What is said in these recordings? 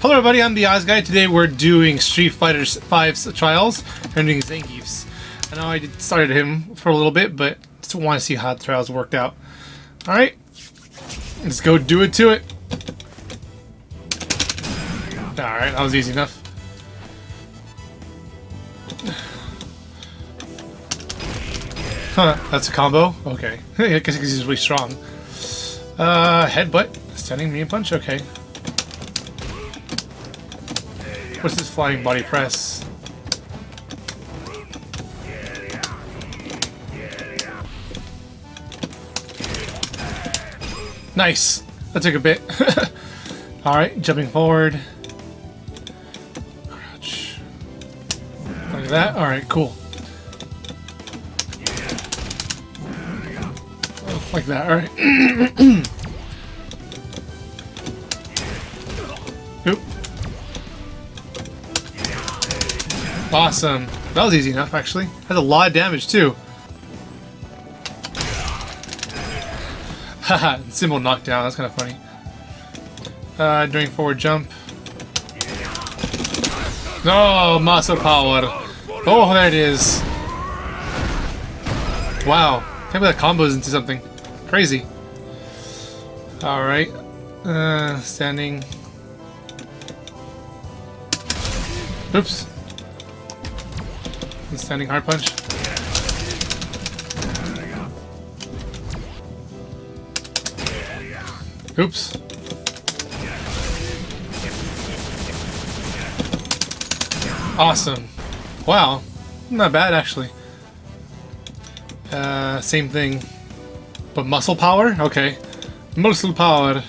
Hello everybody, I'm the Oz Guy. Today we're doing Street Fighter V's trials and doing Zangief's. I know I started him for a little bit, but still want to see how the trials worked out. Alright, let's go do it to it. Alright, that was easy enough. Huh, that's a combo? Okay. I guess he's really strong. Headbutt. Sending me a punch? Okay. What's this flying body press? Nice! That took a bit. Alright, jumping forward. Crouch. Look at that. Alright, cool. Like that, alright. Awesome. That was easy enough, actually. That's a lot of damage, too. Haha, symbol knockdown. That's kind of funny. During forward jump. No, muscle power. Oh, there it is. Wow. Can't believe that combos into something. Crazy. Alright. Standing. Oops. Standing hard punch. Oops. Awesome. Wow. Not bad, actually. Same thing. But muscle power? Okay. Muscle power.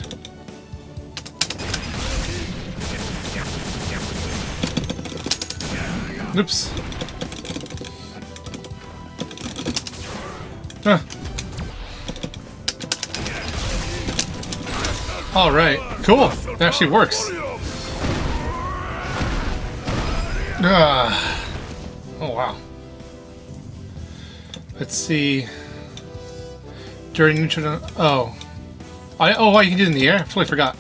Oops. Huh. Alright, cool. It actually works. Oh, wow. Let's see. During neutral. Oh. Oh, wow, you can do it in the air? I totally forgot.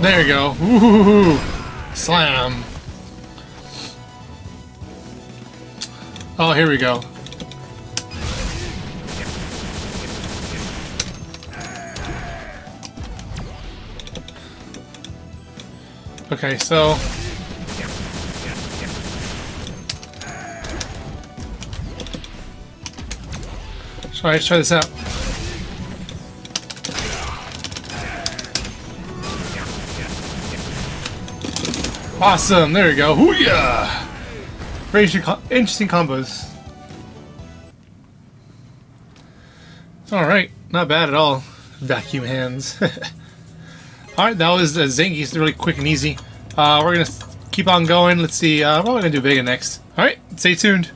There you go. Woohoo! Slam. Oh, here we go. Okay, so. Let's try this out. Awesome, there we go. Hoo-yah! Very interesting combos. Alright, not bad at all. Vacuum hands. Alright, that was Zangief's, really quick and easy. We're gonna keep on going. Let's see, what are we gonna do Vega next? Alright, stay tuned.